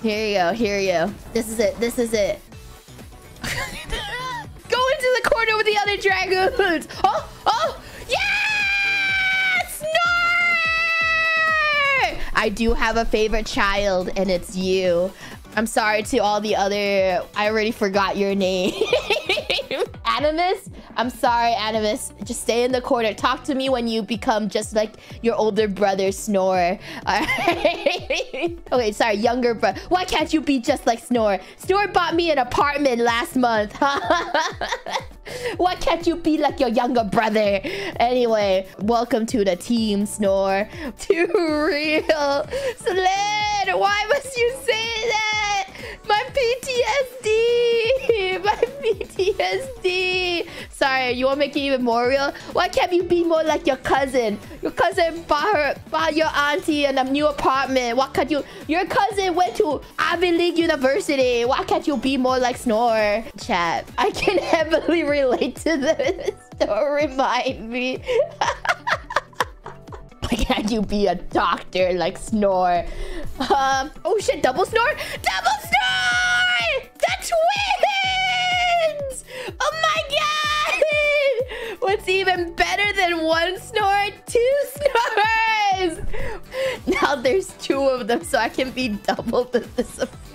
Here you go, here you go. This is it, this is it. Go into the corner with the other dragoons. Oh, oh, yes! No! I do have a favorite child, and it's you. I'm sorry to all the other... I already forgot your name. Animus? I'm sorry, Animus. Just stay in the corner. Talk to me when you become just like your older brother, Snore. All right. Okay, sorry, younger brother. Why can't you be just like Snore? Snore bought me an apartment last month. Why can't you be like your younger brother? Anyway, welcome to the team, Snore. Too real. Slid, why must you say that? My PTSD! My PTSD! Sorry, you want to make it even more real? Why can't you be more like your cousin? Your cousin bought your auntie in a new apartment. Why can't you... Your cousin went to Ivy League University. Why can't you be more like Snore? Chat, I can heavily relate to this. Don't remind me. Why can't you be a doctor like Snore? Oh shit, double Snore? Double Snore! The twins! Oh my god! What's even better than one Snore? Two Snores! Now there's two of them, so I can be double the disappointment.